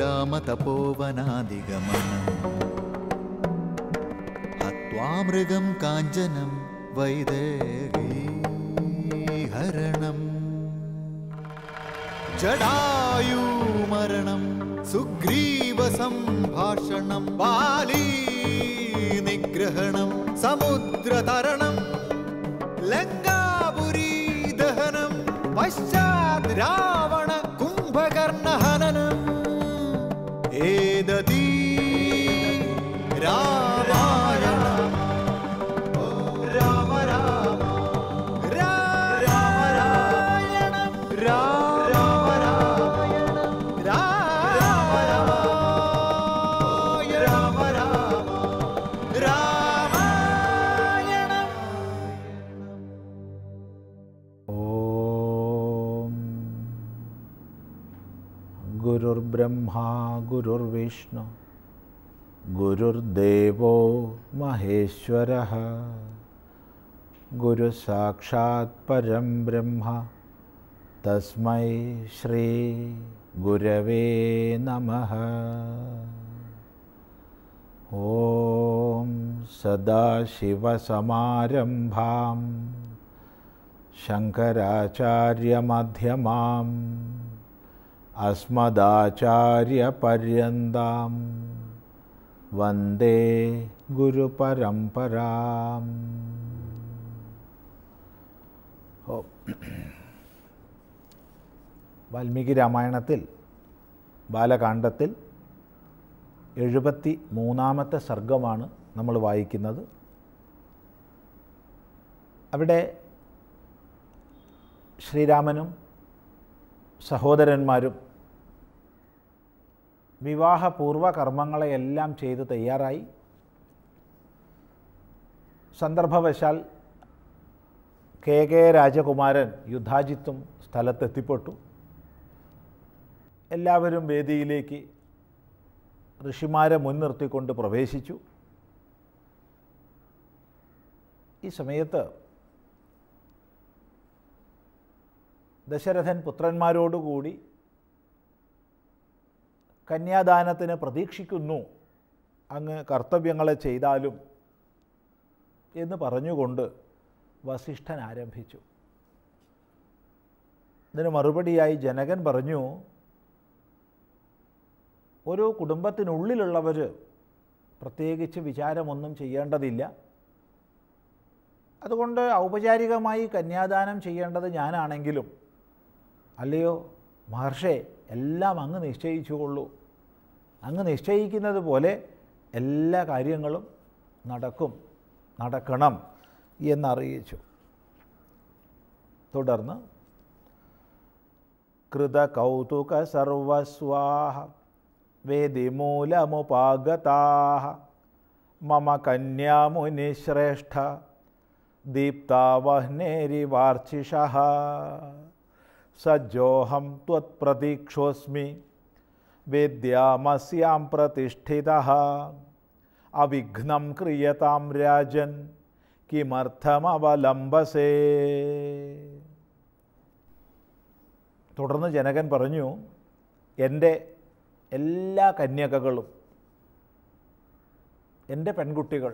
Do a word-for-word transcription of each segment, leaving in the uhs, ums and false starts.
राम तपोवनादिगमनं हत्वा मृगं काञ्चनं वैदेहीहरणं जडायुमरणं सुग्रीवसंभाषणं बाली निग्रहणं समुद्रतरणं लङ्कापुरी दहनं पश्चात् रावण कुम्भकर्णहननं एतदि रामायण राम राम रामायण रामायण राम राम रामायण। ओम गुरुर्ब्रह्मा गुरुर्विष्णु गुरुर्देवो महेश्वरः गुरु साक्षात् परं ब्रह्म तस्मै श्री गुरवे नमः। ॐ सदाशिवसमारम्भां शङ्कराचार्यमध्यमां अस्मदाचार्यपर्यन्तां वंदे गुरुपरंपरां। वाल्मीकि रामायणत्तिल बालकाण्डत्तिल എഴുപത്തിമൂന്നാമത്തെ സർഗ്ഗമാണ് നമ്മൾ വായിക്കുന്നത്. അവിടെ ശ്രീരാമനും സഹോദരന്മാരും വിവാഹപൂർവ കർമ്മങ്ങളെല്ലാം ചെയ്ത് തയ്യാറായി. സന്ദർഭവശാൽ കെ കെ രാജകുമാരൻ യുദ്ധാജിത്തും സ്ഥലത്തെത്തിപ്പെട്ടു. എല്ലാവരും വേദിയിലേക്ക് ഋഷിമാരെ മുൻനിർത്തിക്കൊണ്ട് പ്രവേശിച്ചു. ഈ സമയത്ത് ദശരഥൻ പുത്രന്മാരോടുകൂടി കന്യാദാനത്തിന് പ്രതീക്ഷിക്കുന്നു, അങ്ങ് കർത്തവ്യങ്ങളെ ചെയ്താലും എന്ന് പറഞ്ഞുകൊണ്ട് വസിഷ്ഠൻ ആരംഭിച്ചു. ഇതിന് മറുപടിയായി ജനകൻ പറഞ്ഞു, ഓരോ കുടുംബത്തിനുള്ളിലുള്ളവർ പ്രത്യേകിച്ച് വിചാരമൊന്നും ചെയ്യേണ്ടതില്ല, അതുകൊണ്ട് ഔപചാരികമായി കന്യാദാനം ചെയ്യേണ്ടത് ഞാനാണെങ്കിലും അല്ലയോ മഹർഷേ, എല്ലാം അങ്ങ് നിശ്ചയിച്ചുകൊള്ളൂ, അങ്ങ് നിശ്ചയിക്കുന്നത് പോലെ എല്ലാ കാര്യങ്ങളും നടക്കും നടക്കണം എന്നറിയിച്ചു. തുടർന്ന് കൃതകൗതുക സർവസ്വാഹ വേദിമൂലമുപാഗതാഃ മമ കന്യാമുനിശ്രേഷ്ഠ ദീപ്താവഹ്നേരിവാർച്ചിഷഃ സജ്ജോഹം ത്വത്പ്രതീക്ഷോസ്മി വേദ്യാമസ്യാം പ്രതിഷ്ഠിതഃ അവിഘ്നം ക്രിയതാം രാജൻ കിമർത്ഥമവലംബസേ. തുടർന്ന് ജനകൻ പറഞ്ഞു, എൻ്റെ എല്ലാ കന്യകകളും എൻ്റെ പെൺകുട്ടികൾ,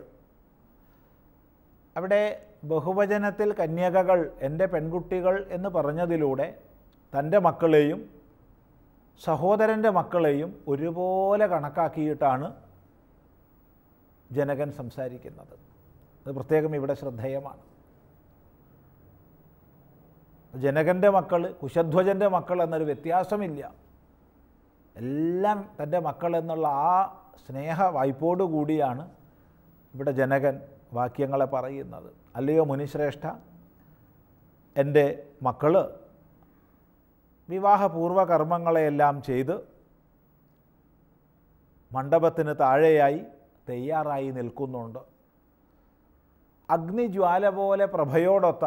അവിടെ ബഹുവചനത്തിൽ കന്യകകൾ എൻ്റെ പെൺകുട്ടികൾ എന്ന് പറഞ്ഞതിലൂടെ തൻ്റെ മക്കളെയും സഹോദരൻ്റെ മക്കളെയും ഒരുപോലെ കണക്കാക്കിയിട്ടാണ് ജനകൻ സംസാരിക്കുന്നത്. അത് പ്രത്യേകം ഇവിടെ ശ്രദ്ധേയമാണ്. ജനകൻ്റെ മക്കൾ കുശധ്വജൻ്റെ മക്കൾ എന്നൊരു വ്യത്യാസമില്ല, എല്ലാം തൻ്റെ മക്കളെന്നുള്ള ആ സ്നേഹ വായ്പോടുകൂടിയാണ് ഇവിടെ ജനകൻ വാക്യങ്ങളെ പറയുന്നത്. അല്ലയോ മുനിശ്രേഷ്ഠ, എൻ്റെ മക്കൾ വിവാഹപൂർവ കർമ്മങ്ങളെയെല്ലാം ചെയ്ത് മണ്ഡപത്തിന് താഴെയായി തയ്യാറായി നിൽക്കുന്നുണ്ട്. അഗ്നിജ്വാല പോലെ പ്രഭയോടൊത്ത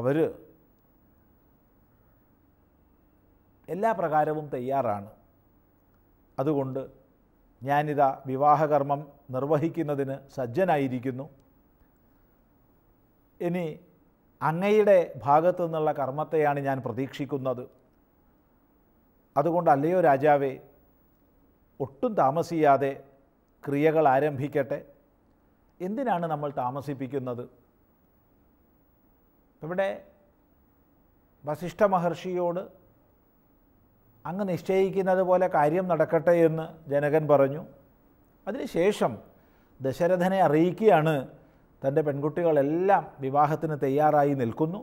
അവർ എല്ലാ പ്രകാരവും തയ്യാറാണ്. അതുകൊണ്ട് ഞാനിതാ വിവാഹകർമ്മം നിർവഹിക്കുന്നതിന് സജ്ജനായിരിക്കുന്നു. ഇനി അങ്ങയുടെ ഭാഗത്തു നിന്നുള്ള കർമ്മത്തെയാണ് ഞാൻ പ്രതീക്ഷിക്കുന്നത്. അതുകൊണ്ട് അല്ലയോ രാജാവേ, ഒട്ടും താമസിയാതെ ക്രിയകൾ ആരംഭിക്കട്ടെ. എന്തിനാണ് നമ്മൾ താമസിപ്പിക്കുന്നത്? ഇവിടെ വസിഷ്ഠ മഹർഷിയോട് അങ്ങ് നിശ്ചയിക്കുന്നത് പോലെ കാര്യം നടക്കട്ടെ എന്ന് ജനകൻ പറഞ്ഞു. അതിനുശേഷം ദശരഥനെ അറിയിക്കുകയാണ്, തൻ്റെ പെൺകുട്ടികളെല്ലാം വിവാഹത്തിന് തയ്യാറായി നിൽക്കുന്നു,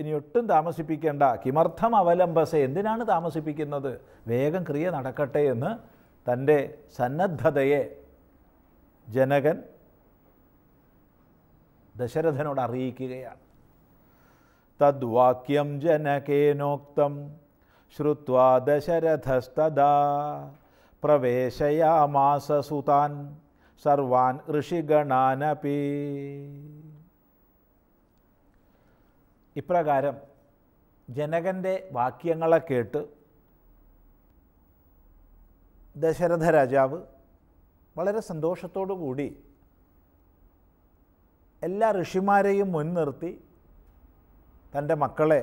ഇനിയൊട്ടും താമസിപ്പിക്കേണ്ട, കിമർത്ഥം അവലംബസ, എന്തിനാണ് താമസിപ്പിക്കുന്നത്, വേഗം ക്രിയ നടക്കട്ടെ എന്ന് തൻ്റെ സന്നദ്ധതയെ ജനകൻ ദശരഥനോട് അറിയിക്കുകയാണ്. തദ്വാക്യം ജനകേനോക്തം ശ്രുത്വാ ദശരഥസ്തദാ പ്രവേശയാമാസ സുതാൻ സർവാൻ ഋഷിഗണാനപി. ഇപ്രകാരം ജനകൻ്റെ വാക്യങ്ങളെ കേട്ട് ദശരഥ രാജാവ് വളരെ സന്തോഷത്തോടു കൂടി എല്ലാ ഋഷിമാരെയും മുൻനിർത്തി തൻ്റെ മക്കളെ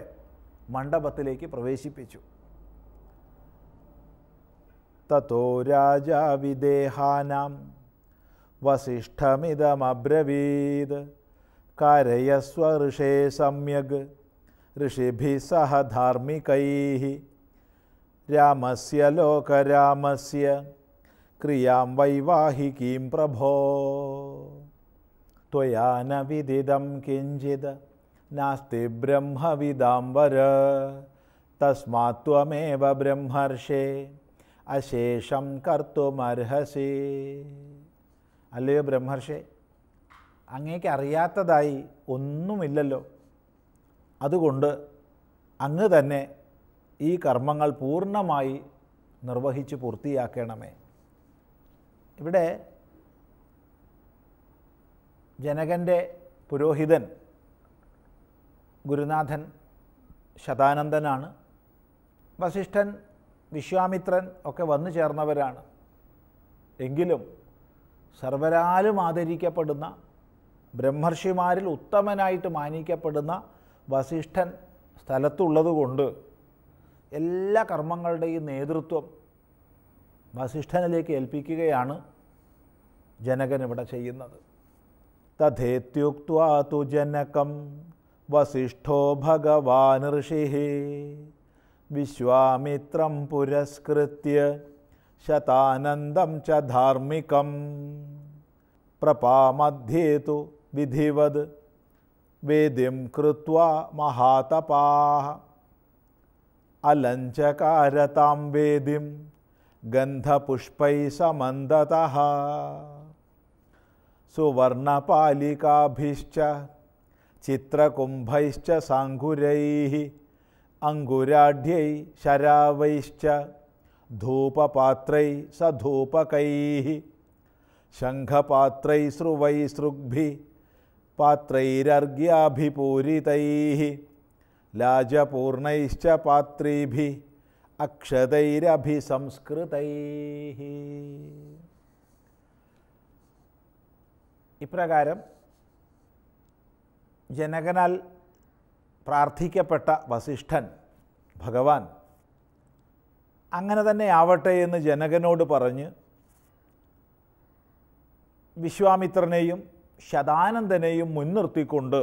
മണ്ഡപത്തിലേക്ക് പ്രവേശിപ്പിച്ചു. തതോ രാജാ വിദേഹാനാം വസിഷ്ഠമിദമബ്രവീദ് കാരയസ്വ ഋഷേ സമ്യഗ് ഋഷിഭി സഹ ധാർമ്മികൈഹി രാമസ്യ ലോകരാമസ്യ ക്രിയാം വൈവാഹികീം പ്രഭോ. ത്വയാ ന വിദിതം കിഞ്ചിത് നാസ്തി ബ്രഹ്മവിദാംബര തസ്മാത് ത്വമേവ ബ്രഹ്മർഷേ അശേഷം കർത്തുമർഹസി. അല്ലയോ ബ്രഹ്മർഷേ, അങ്ങേക്ക് അറിയാത്തതായി ഒന്നുമില്ലല്ലോ, അതുകൊണ്ട് അങ്ങ് തന്നെ ഈ കർമ്മങ്ങൾ പൂർണ്ണമായി നിർവഹിച്ച് പൂർത്തിയാക്കണമേ. ഇവിടെ ജനകൻ്റെ പുരോഹിതൻ ഗുരുനാഥൻ ശതാനന്ദനാണ്, വസിഷ്ഠൻ വിശ്വാമിത്രൻ ഒക്കെ വന്നു ചേർന്നവരാണ്. എങ്കിലും സർവരാലും ആദരിക്കപ്പെടുന്ന ബ്രഹ്മർഷിമാരിൽ ഉത്തമനായിട്ട് മാനിക്കപ്പെടുന്ന വസിഷ്ഠൻ സ്ഥലത്തുള്ളതുകൊണ്ട് എല്ലാ കർമ്മങ്ങളുടെയും നേതൃത്വം വസിഷ്ഠനിലേക്ക് ഏൽപ്പിക്കുകയാണ് ജനകൻ ഇവിടെ ചെയ്യുന്നത്. തഥേത്യുക്ത്വാ തു ജനകം വസിഷ്ഠോ ഭഗവാൻ ഋഷിഹി വിശ്വാമിത്രം പുരസ്കൃത്യ ശതാനന്ദം ച ധാർമ്മികം പ്രപാമധ്യേതു വിധിവത് വേദിം കൃത്വാ മഹാതപാഃ അലഞ്ചകാരതാം വേദിം ഗന്ധപുഷ്പൈ സമന്തതഃ സുവർണപാലികാഭിശ്ച ചിത്രകുംഭൈശ്ച സാംഗുരൈഃ അങ്കുരാഢ്യൈ ശരാവൈശ്ച ധൂപപാത്രൈ സധൂപകൈഃ ശംഖപാത്രൈ സ്രുവൈ സൃഗ്ഭി പാത്രൈരർഘ്യാഭിപൂരിതൈഃ ലാജപൂർണൈശ്ച പാത്രീഭി അക്ഷതൈരഭിസംസ്കൃതൈഃ. ഇപ്രകാരം ജനകനാൽ പ്രാർത്ഥിക്കപ്പെട്ട വസിഷ്ഠൻ ഭഗവാൻ അങ്ങനെ തന്നെ ആവട്ടെ എന്ന് ജനകനോട് പറഞ്ഞ് വിശ്വാമിത്രനെയും ശതാനന്ദനെയും മുൻനിർത്തിക്കൊണ്ട്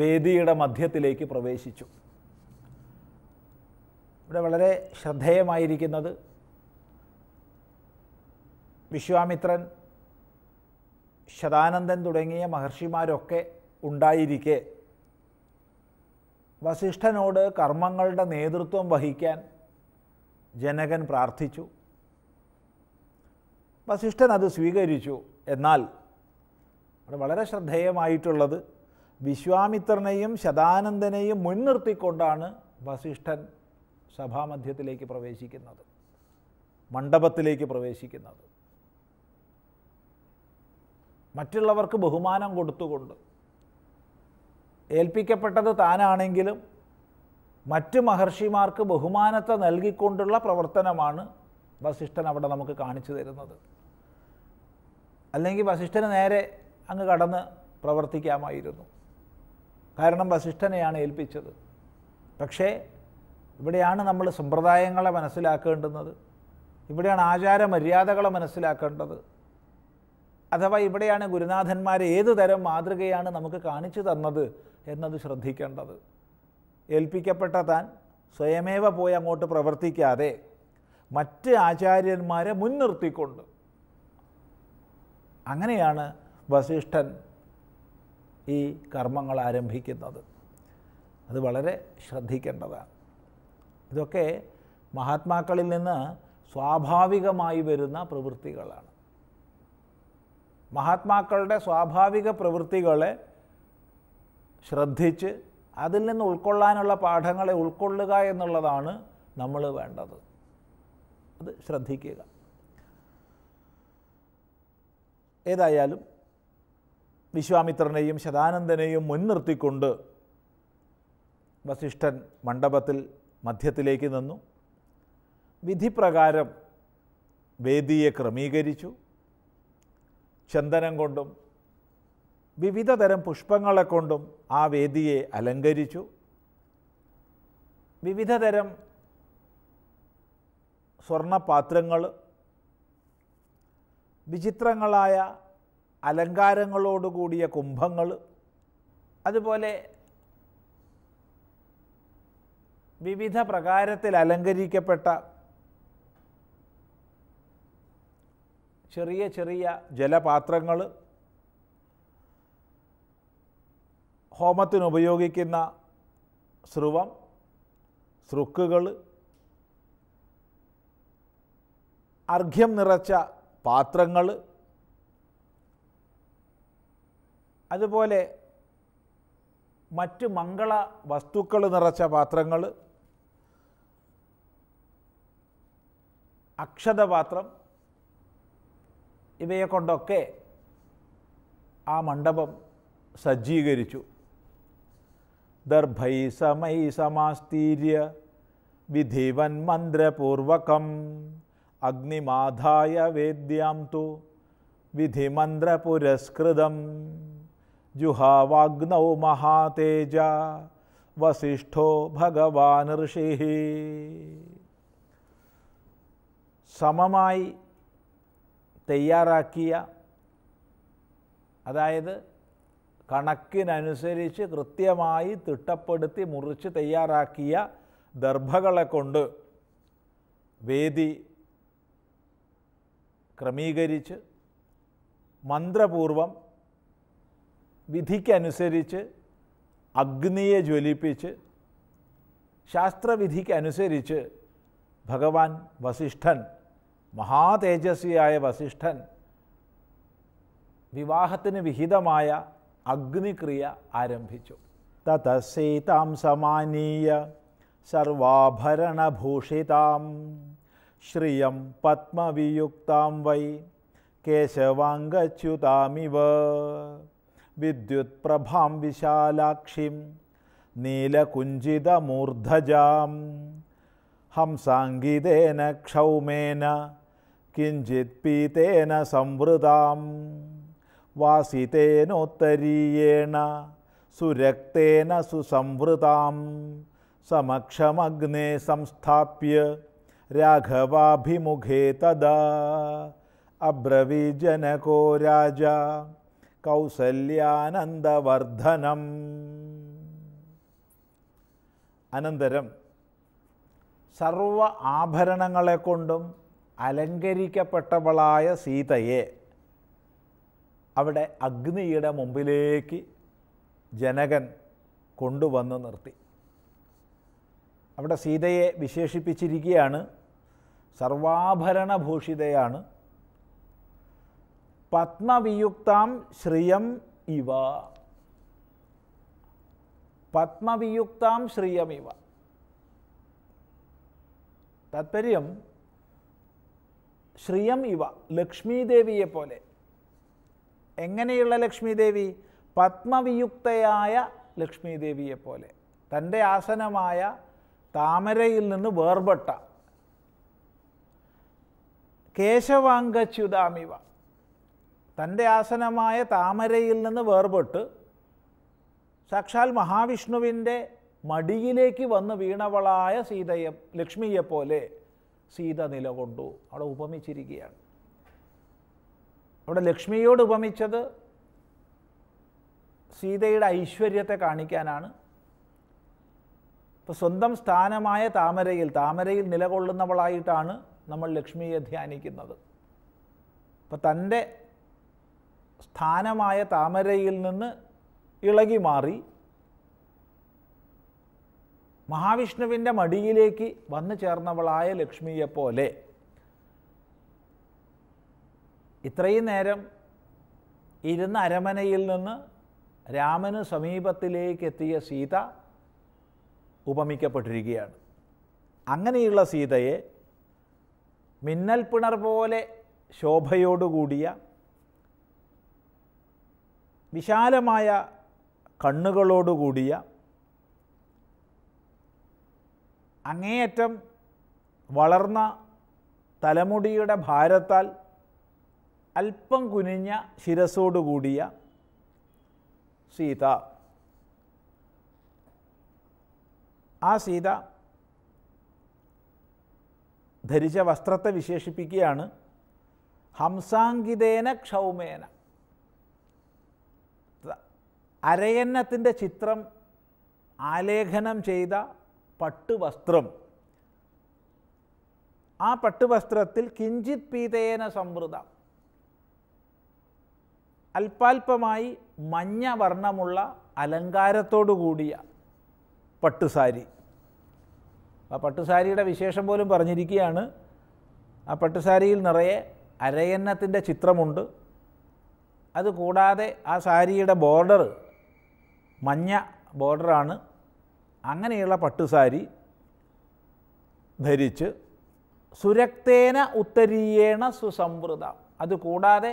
വേദിയുടെ മധ്യത്തിലേക്ക് പ്രവേശിച്ചു. ഇവിടെ വളരെ ശ്രദ്ധേയമായിരിക്കുന്നത് വിശ്വാമിത്രൻ ശതാനന്ദൻ തുടങ്ങിയ മഹർഷിമാരൊക്കെ ഉണ്ടായിരിക്കെ വസിഷ്ഠനോട് കർമ്മങ്ങളുടെ നേതൃത്വം വഹിക്കാൻ ജനകൻ പ്രാർത്ഥിച്ചു. വസിഷ്ഠൻ അത് സ്വീകരിച്ചു. എന്നാൽ ഇവിടെ വളരെ ശ്രദ്ധേയമായിട്ടുള്ളത് വിശ്വാമിത്രനെയും ശതാനന്ദനെയും മുൻനിർത്തിക്കൊണ്ടാണ് വസിഷ്ഠൻ സഭാമധ്യത്തിലേക്ക് പ്രവേശിക്കുന്നത്, മണ്ഡപത്തിലേക്ക് പ്രവേശിക്കുന്നത്. മറ്റുള്ളവർക്ക് ബഹുമാനം കൊടുത്തുകൊണ്ട് ഏൽപ്പിക്കപ്പെട്ടത് താനാണെങ്കിലും മറ്റ് മഹർഷിമാർക്ക് ബഹുമാനത്തെ നൽകിക്കൊണ്ടുള്ള പ്രവർത്തനമാണ് വസിഷ്ഠൻ അവിടെ നമുക്ക് കാണിച്ചു തരുന്നത്. അല്ലെങ്കിൽ വസിഷ്ഠന് നേരെ അങ്ങ് കടന്ന് പ്രവർത്തിക്കാമായിരുന്നു, കാരണം വസിഷ്ഠനെയാണ് ഏൽപ്പിച്ചത്. പക്ഷേ ഇവിടെയാണ് നമ്മൾ സമ്പ്രദായങ്ങളെ മനസ്സിലാക്കേണ്ടുന്നത്. ഇവിടെയാണ് ആചാര മര്യാദകളെ മനസ്സിലാക്കേണ്ടത്. അഥവാ ഇവിടെയാണ് ഗുരുനാഥന്മാരെ ഏതു തരം മാതൃകയാണ് നമുക്ക് കാണിച്ചു തന്നത് എന്നത് ശ്രദ്ധിക്കേണ്ടത്. ഏൽപ്പിക്കപ്പെട്ട താൻ സ്വയമേവ പോയി അങ്ങോട്ട് പ്രവർത്തിക്കാതെ മറ്റ് ആചാര്യന്മാരെ മുൻനിർത്തിക്കൊണ്ട് അങ്ങനെയാണ് വസിഷ്ഠൻ ഈ കർമ്മങ്ങൾ ആരംഭിക്കുന്നത്. അത് വളരെ ശ്രദ്ധിക്കേണ്ടതാണ്. ഇതൊക്കെ മഹാത്മാക്കളിൽ നിന്ന് സ്വാഭാവികമായി വരുന്ന പ്രവൃത്തികളാണ്. മഹാത്മാക്കളുടെ സ്വാഭാവിക പ്രവൃത്തികളെ ശ്രദ്ധിച്ച് അതിൽ നിന്ന് ഉൾക്കൊള്ളാനുള്ള പാഠങ്ങളെ ഉൾക്കൊള്ളുക എന്നുള്ളതാണ് നമ്മൾ വേണ്ടത്. അത് ശ്രദ്ധിക്കുക. ഏതായാലും വിശ്വാമിത്രനെയും ശതാനന്ദനെയും മുൻനിർത്തിക്കൊണ്ട് വസിഷ്ഠൻ മണ്ഡപത്തിൽ മധ്യത്തിലേക്ക് നിന്നു. വിധിപ്രകാരം വേദിയെ ക്രമീകരിച്ചു. ചന്ദനം കൊണ്ടും വിവിധ തരം പുഷ്പങ്ങളെ കൊണ്ടും ആ വേദിയെ അലങ്കരിച്ചു. വിവിധ തരം സ്വർണപാത്രങ്ങൾ, വിചിത്രങ്ങളായ അലങ്കാരങ്ങളോടുകൂടിയ കുംഭങ്ങൾ, അതുപോലെ വിവിധ പ്രകാരത്തിൽ അലങ്കരിക്കപ്പെട്ട ചെറിയ ചെറിയ ജലപാത്രങ്ങൾ, ഹോമത്തിനുപയോഗിക്കുന്ന സ്രുവം, സ്രുക്കുകൾ, അർഘ്യം നിറച്ച പാത്രങ്ങൾ, അതുപോലെ മറ്റ് മംഗള വസ്തുക്കൾ നിറച്ച പാത്രങ്ങൾ, അക്ഷതപാത്രം, ഇവയെ കൊണ്ടൊക്കെ ആ മണ്ഡപം സജ്ജീകരിച്ചു. ദർഭൈ സമൈ സമാസ്തീര്യ വിധിവൻ മന്ത്രപൂർവകം അഗ്നിമാധായ വേദ്യാം തു വിധിമന്ത്രപുരസ്കൃതം ജുഹാവാഗ്നൗ മഹാതേജ വസിഷ്ഠോ ഭഗവാൻ ഋഷിഹി. സമമായി തയ്യാറാക്കിയ, അതായത് കണക്കിനനുസരിച്ച് കൃത്യമായി തിട്ടപ്പെടുത്തി മുറിച്ച് തയ്യാറാക്കിയ ദർഭകളെ കൊണ്ട് വേദി ക്രമീകരിച്ച് മന്ത്രപൂർവം വിധിക്കനുസരിച്ച് അഗ്നിയെ ജ്വലിപ്പിച്ച് ശാസ്ത്രവിധിക്കനുസരിച്ച് ഭഗവാൻ വസിഷ്ഠൻ, മഹാതേജസ്വിയായ വസിഷ്ഠൻ വിവാഹത്തിന് വിഹിതമായ അഗ്നിക്രിയ ആരംഭിച്ചു. തത സീതാം സമാനീയ സർവാഭരണഭൂഷിതാം ശ്രിയം പത്മവിയുക്താം വൈ കേശവാംഗച്യുതാമിവ വിദ്യുത് പ്രഭാം വിശാലാക്ഷിം നീലകുഞ്ചിതമൂർധജാം ഹംസാംഗിതേന ക്ഷൗമേന കിഞ്ചിത് പീതേന സംവൃതാം വാസിതേനോത്തരീയേണ സുരക്തേന സുസംവൃതാം സമക്ഷമഗ്നേ സംസ്ഥാപ്യ രാഘവാഭിമുഖേ തദാ അബ്രവീത് ജനകോ രാജ കൗസല്യാനന്ദവർദ്ധനം. അനന്തരം സർവ ആഭരണങ്ങളെ കൊണ്ടും അലങ്കരിക്കപ്പെട്ടവളായ സീതയെ അവിടെ അഗ്നിയുടെ മുമ്പിലേക്ക് ജനകൻ കൊണ്ടുവന്ന് നിർത്തി. അവിടെ സീതയെ വിശേഷിപ്പിച്ചിരിക്കുകയാണ്, സർവാഭരണഭൂഷിതയാണ്. പത്മവിയുക്താം ശ്രിയം ഇവ, പത്മവിയുക്താം ശ്രിയം ഇവ. താത്പര്യം ശ്രിയം ഇവ ലക്ഷ്മീദേവിയെ പോലെ. എങ്ങനെയുള്ള ലക്ഷ്മീദേവി? പത്മവിയുക്തയായ ലക്ഷ്മീദേവിയെ പോലെ. തൻ്റെ ആസനമായ താമരയിൽ നിന്ന് വേർപെട്ട. കേശവാംഗച്യുതാമിവ, തൻ്റെ ആസനമായ താമരയിൽ നിന്ന് വേർപെട്ട് സാക്ഷാൽ മഹാവിഷ്ണുവിൻ്റെ മടിയിലേക്ക് വന്ന് വീണവളായ സീതയെ, ലക്ഷ്മിയെപ്പോലെ സീത നിലകൊണ്ടു. അവിടെ ഉപമിച്ചിരിക്കുകയാണ്. അവിടെ ലക്ഷ്മിയോട് ഉപമിച്ചത് സീതയുടെ ഐശ്വര്യത്തെ കാണിക്കാനാണ്. ഇപ്പോൾ സ്വന്തം സ്ഥാനമായ താമരയിൽ താമരയിൽ നിലകൊള്ളുന്നവളായിട്ടാണ് നമ്മൾ ലക്ഷ്മിയെ ധ്യാനിക്കുന്നത്. അപ്പോൾ തൻ്റെ സ്ഥാനമായ താമരയിൽ നിന്ന് ഇളകി മാറി മഹാവിഷ്ണുവിൻ്റെ മടിയിലേക്ക് വന്നു ചേർന്നവളായ ലക്ഷ്മിയെപ്പോലെ ഇത്രയും നേരം ഇരുന്ന അരമനയിൽ നിന്ന് രാമന് സമീപത്തിലേക്ക് എത്തിയ സീത ഉപമിക്കപ്പെട്ടിരിക്കുകയാണ്. അങ്ങനെയുള്ള സീതയെ മിന്നൽ പിണർ പോലെ ശോഭയോടുകൂടിയ വിശാലമായ കണ്ണുകളോടുകൂടിയ അങ്ങേയറ്റം വളർന്ന തലമുടിയുടെ ഭാരത്താൽ അല്പം കുനിഞ്ഞ ശിരസോടുകൂടിയ സീത, ആ സീത ധരിച്ച വസ്ത്രത്തെ വിശേഷിപ്പിക്കുകയാണ് ഹംസാങ്കിതേന ക്ഷൗമേന. അരയന്നത്തിൻ്റെ ചിത്രം ആലേഖനം ചെയ്ത പട്ടുവസ്ത്രം, ആ പട്ടുവസ്ത്രത്തിൽ കിഞ്ചിത് പീതേന സംവൃതം, അല്പാൽപമായി മഞ്ഞ വർണ്ണമുള്ള അലങ്കാരത്തോടു കൂടിയ പട്ടുസാരി. ആ പട്ടുസാരിയുടെ വിശേഷം പോലും പറഞ്ഞിരിക്കുകയാണ്. ആ പട്ടുസാരിയിൽ നിറയെ അരയന്നത്തിൻ്റെ ചിത്രമുണ്ട്. അതുകൂടാതെ ആ സാരിയുടെ ബോർഡർ മഞ്ഞ ബോർഡറാണ്. അങ്ങനെയുള്ള പട്ടുസാരി ധരിച്ച് സുരക്തേന ഉത്തരീയേണ സുസംവൃതം, അതുകൂടാതെ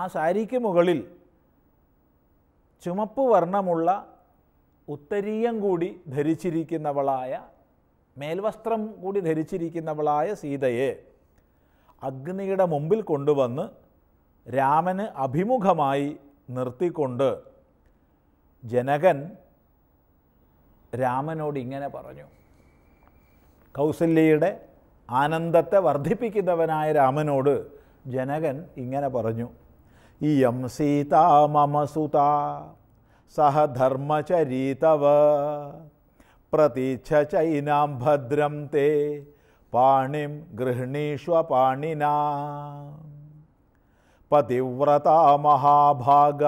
ആ സാരിക്ക് മുകളിൽ ചുമപ്പ് വർണ്ണമുള്ള ഉത്തരീയം കൂടി ധരിച്ചിരിക്കുന്നവളായ, മേൽവസ്ത്രം കൂടി ധരിച്ചിരിക്കുന്നവളായ സീതയെ അഗ്നിയുടെ മുമ്പിൽ കൊണ്ടുവന്ന് രാമന് അഭിമുഖമായി നിർത്തിക്കൊണ്ട് ജനകൻ രാമനോട് ഇങ്ങനെ പറഞ്ഞു. കൗസല്യയുടെ ആനന്ദത്തെ വർദ്ധിപ്പിക്കുന്നവനായ രാമനോട് ജനകൻ ഇങ്ങനെ പറഞ്ഞു. ഇയം സീതാ മമ സുതാ സഹ ധർമ്മചരീതവ പ്രതീക്ഷ ചൈനാം ഭദ്രം തേ പാണിം ഗൃഹണീഷ്വ പാണിനാ പതിവ്രതാ മഹാഭാഗ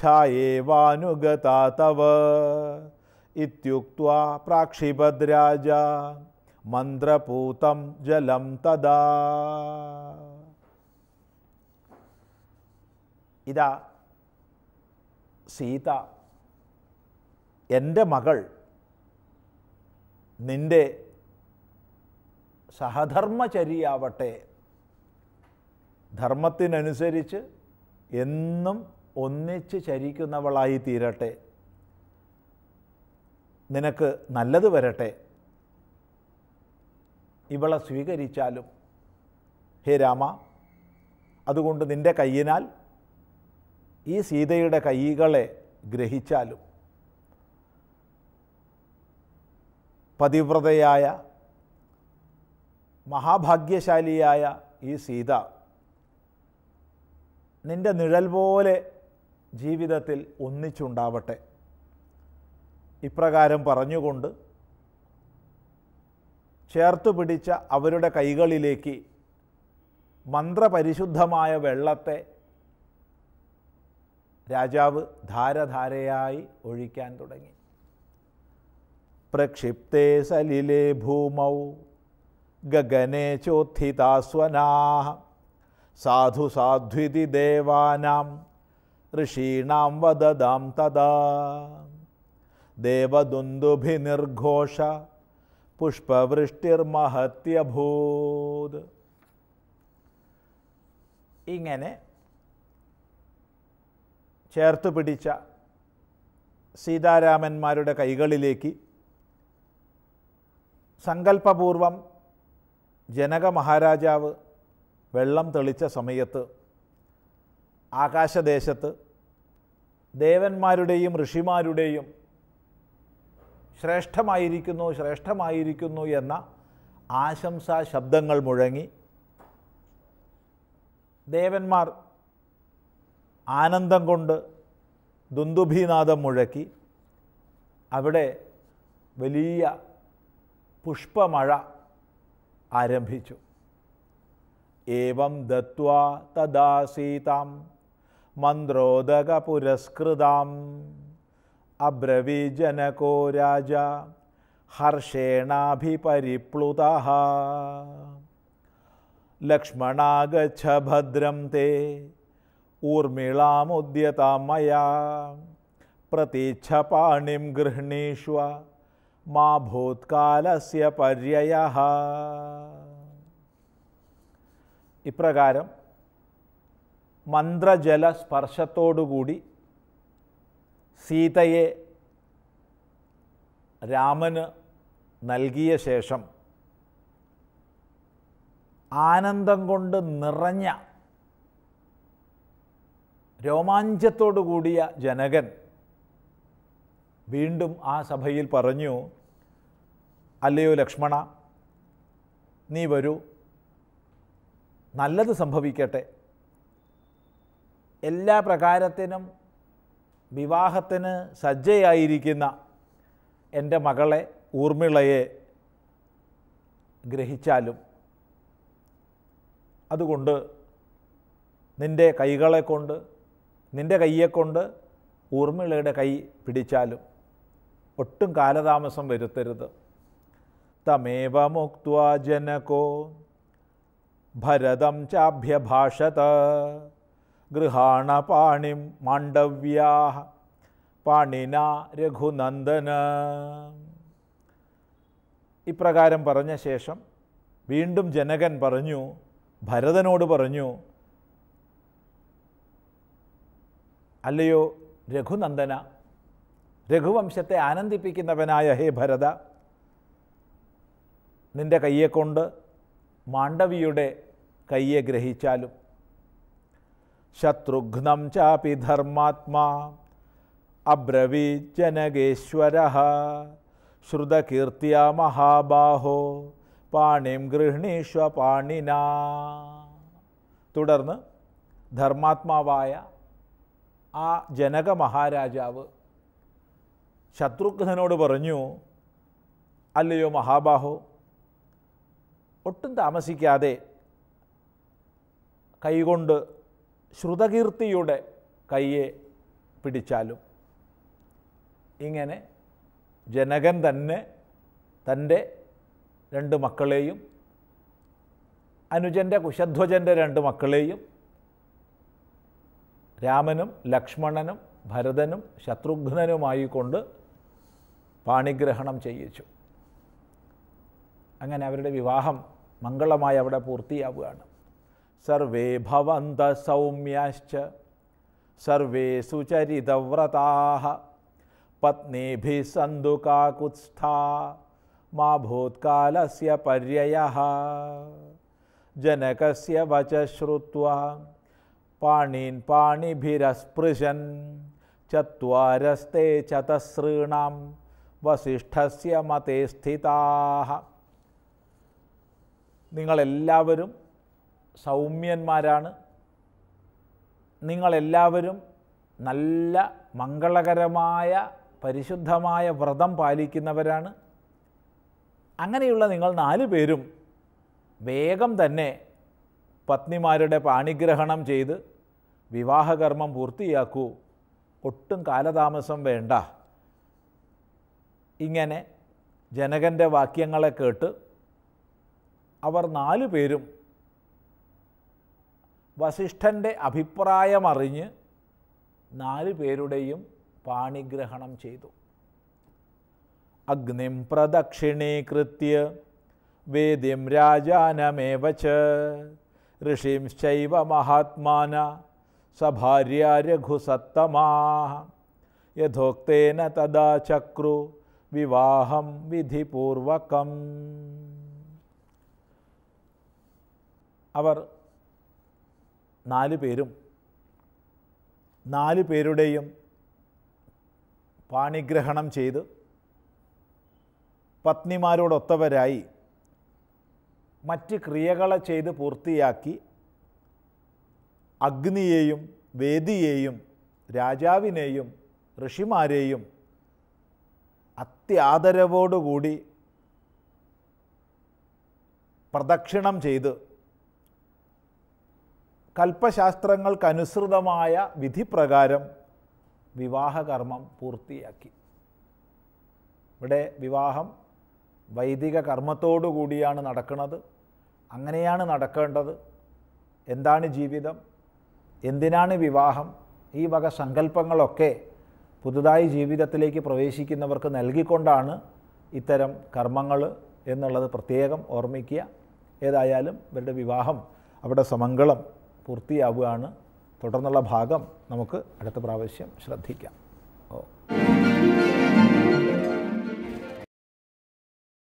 ഛായേവാനുഗതാ തവ ഇത്യുക്ത്വാ പ്രാക്ഷിഭദ്രാജ മന്ത്രപൂതം ജലം തദാ. ഇതാ സീത, എൻ്റെ മകൾ, നിൻ്റെ സഹധർമ്മചരിയാവട്ടെ, ധർമ്മത്തിനനുസരിച്ച് എന്നും ഒന്നിച്ച് ചരിക്കുന്നവളായി തീരട്ടെ, നിനക്ക് നല്ലത് വരട്ടെ. ഇവളെ സ്വീകരിച്ചാലും ഹേ രാമ, അതുകൊണ്ട് നിൻ്റെ കയ്യിനാൽ ഈ സീതയുടെ കൈകളെ ഗ്രഹിച്ചാലും പതിവ്രതയായ മഹാഭാഗ്യശാലിയായ ഈ സീത നിൻ്റെ നിഴൽ പോലെ ജീവിതത്തിൽ ഒന്നിച്ചുണ്ടാവട്ടെ. ഇപ്രകാരം പറഞ്ഞുകൊണ്ട് ചേർത്തു പിടിച്ച അവരുടെ കൈകളിലേക്ക് മന്ത്രപരിശുദ്ധമായ വെള്ളത്തെ രാജാവ് ധാരധാരയായി ഒഴിക്കാൻ തുടങ്ങി. പ്രക്ഷിപ്തേ സലിലേ ഭൂമൗ ഗഗനേ ചോത്ഥിതാസ്വനാ സാധു സാധ്വിതി ദേവാനാം ഋഷീണാം വദദാം തദാ ദേവദുന്ദുഭി നിർഘോഷ പുഷ്പവൃഷ്ടിർമഹത്യഭൂത്. ഇങ്ങനെ ചേർത്ത് പിടിച്ച സീതാരാമന്മാരുടെ കൈകളിലേക്ക് സങ്കല്പപൂർവം ജനക മഹാരാജാവ് വെള്ളം തെളിച്ച സമയത്ത് ആകാശദേശത്ത് ദേവന്മാരുടെയും ഋഷിമാരുടെയും ശ്രേഷ്ഠമായിരിക്കുന്നു ശ്രേഷ്ഠമായിരിക്കുന്നു എന്ന ആശംസാ ശബ്ദങ്ങൾ മുഴങ്ങി. ദേവന്മാർ ആനന്ദം കൊണ്ട് ദുന്ദുഭീനാദം മുഴക്കി. അവിടെ വലിയ പുഷ്പമഴ ആരംഭിച്ചു. ഏവം ദത്വാ തദാ സീതാം മന്ത്രോദക പുരസ്കൃതാം അബ്രവീ ജനകോ രാജ ഹർഷേണാഭിപരിപ്ലുതഃ ലക്ഷ്മണാഗച്ഛ ഭദ്രം തേ ഊർമിളാമുദ്യതാം മയാ പ്രതീച്ഛ പാണിം ഗൃഹ്ണീഷ്വ മാ ഭൂത്കാലസ്യ പര്യയഃ. ഇപ്രകാരം മന്ത്രജല സ്പർശത്തോടുകൂടി സീതയെ രാമന് നൽകിയ ശേഷം ആനന്ദം കൊണ്ട് നിറഞ്ഞ രോമാഞ്ചത്തോടു കൂടിയ ജനകൻ വീണ്ടും ആ സഭയിൽ പറഞ്ഞു, അല്ലയോ ലക്ഷ്മണ, നീ വരൂ, നല്ലത് സംഭവിക്കട്ടെ. എല്ലാ പ്രകാരത്തിനും വിവാഹത്തിന് സജ്ജയായിരിക്കുന്ന എൻ്റെ മകളെ ഊർമിളയെ ഗ്രഹിച്ചാലും അതുകൊണ്ട് നിൻ്റെ കൈകളെ കൊണ്ട് നിൻ്റെ കൈയെക്കൊണ്ട് ഊർമിളയുടെ കൈ പിടിച്ചാലും ഒട്ടും കാലതാമസം വരുത്തരുത്. തമേവ മുക്ത്വാ ജനകോ ഭരതം ചാഭ്യഭാഷത ഗൃഹാണ പാണിം മാണ്ഡവ്യാ പാണിന രഘുനന്ദന. ഇപ്രകാരം പറഞ്ഞ ശേഷം വീണ്ടും ജനകൻ പറഞ്ഞു, ഭരതനോട് പറഞ്ഞു, അല്ലയോ രഘുനന്ദന, രഘുവംശത്തെ ആനന്ദിപ്പിക്കുന്നവനായ ഹേ ഭരത, നിൻ്റെ കൈയെക്കൊണ്ട് മാണ്ഡവിയുടെ കൈയെ ഗ്രഹിച്ചാലും ശത്രുഘ്നം ചാപി ധർമാത്മാ അബ്രവീത് ജനകേശ്വരഃ ശ്രുതകീർത്തിയാ മഹാബാഹോ പാണിം ഗൃഹ്ണീഷ്വ പാണിനാ. തുടർന്ന് ധർമാത്മാവായ ആ ജനക മഹാരാജാവ് ശത്രുഘ്നനോട് പറഞ്ഞു, അല്ലയോ മഹാബാഹോ, ഒട്ടും താമസിക്കാതെ കൈകൊണ്ട് ശ്രുതകീർത്തിയുടെ കൈയെ പിടിച്ചാലും. ഇങ്ങനെ ജനകൻ തന്നെ തൻ്റെ രണ്ട് മക്കളെയും അനുജൻ്റെ കുശധ്വജൻ്റെ രണ്ട് മക്കളെയും രാമനും ലക്ഷ്മണനും ഭരതനും ശത്രുഘ്നനുമായിക്കൊണ്ട് പാണിഗ്രഹണം ചെയ്യിച്ചു. അങ്ങനെ അവരുടെ വിവാഹം മംഗളമായി അവിടെ പൂർത്തിയാവുകയാണ്. സർവേ ഭവന്ത സൗമ്യാശ്ച സർവേ സുചരിതവ്രതാഃ പത്നീഭി സന്തു കാകുത്സ്ഥാ മാ ഭൂത്കാലസ്യ പര്യയഃ ജനകസ്യ വച ശ്രുത്വാ പാണീൻ പാണിഭിരസ്പൃശൻ ചത്വാരസ്തേ ചതസൃണാം വസിഷ്ഠസ്യ മതേ സ്ഥിതാഃ. നിങ്ങളെല്ലാവരും സൗമ്യന്മാരാണ്, നിങ്ങളെല്ലാവരും നല്ല മംഗളകരമായ പരിശുദ്ധമായ വ്രതം പാലിക്കുന്നവരാണ്. അങ്ങനെയുള്ള നിങ്ങൾ നാല് പേരും വേഗം തന്നെ പത്നിമാരുടെ പാണിഗ്രഹണം ചെയ്ത് വിവാഹകർമ്മം പൂർത്തിയാക്കൂ, ഒട്ടും കാലതാമസം വേണ്ട. ഇങ്ങനെ ജനകൻ്റെ വാക്യങ്ങളെ കേട്ട് അവർ നാലു പേരും വസിഷ്ഠൻ്റെ അഭിപ്രായമറിഞ്ഞ് നാലു പേരുടെയും പാണിഗ്രഹണം ചെയ്തു. അഗ്നിം പ്രദക്ഷിണീകൃത്യ വേദിം രാജാനമേവ ച ഋഷിം ശൈവ മഹാത്മാന സഭാര്യ രഘുസത്തമാ യഥോക്തേന തദാ ചക്രു വിവാഹം വിധിപൂർവകം. അവർ നാലു പേരും നാലു പേരുടെയും പാണിഗ്രഹണം ചെയ്ത് പത്നിമാരോടൊത്തവരായി മറ്റ് ക്രിയകളെ ചെയ്ത് പൂർത്തിയാക്കി അഗ്നിയെയും വേദിയെയും രാജാവിനെയും ഋഷിമാരെയും അത്യാദരവോടുകൂടി പ്രദക്ഷിണം ചെയ്ത് കൽപ്പശാസ്ത്രങ്ങൾക്കനുസൃതമായ വിധിപ്രകാരം വിവാഹകർമ്മം പൂർത്തിയാക്കി. ഇവിടെ വിവാഹം വൈദിക കർമ്മത്തോടു കൂടിയാണ് നടക്കുന്നത്. അങ്ങനെയാണ് നടക്കേണ്ടത്. എന്താണ് ജീവിതം, എന്തിനാണ് വിവാഹം, ഈ വക സങ്കല്പങ്ങളൊക്കെ പുതുതായി ജീവിതത്തിലേക്ക് പ്രവേശിക്കുന്നവർക്ക് നൽകിക്കൊണ്ടാണ് ഇത്തരം കർമ്മങ്ങൾ എന്നുള്ളത് പ്രത്യേകം ഓർമ്മിക്കുക. ഏതായാലും ഇവരുടെ വിവാഹം അവിടെ സമംഗളം പൂർത്തിയാവുകയാണ്. തുടർന്നുള്ള ഭാഗം നമുക്ക് അടുത്ത പ്രാവശ്യം ശ്രദ്ധിക്കാം. ഓ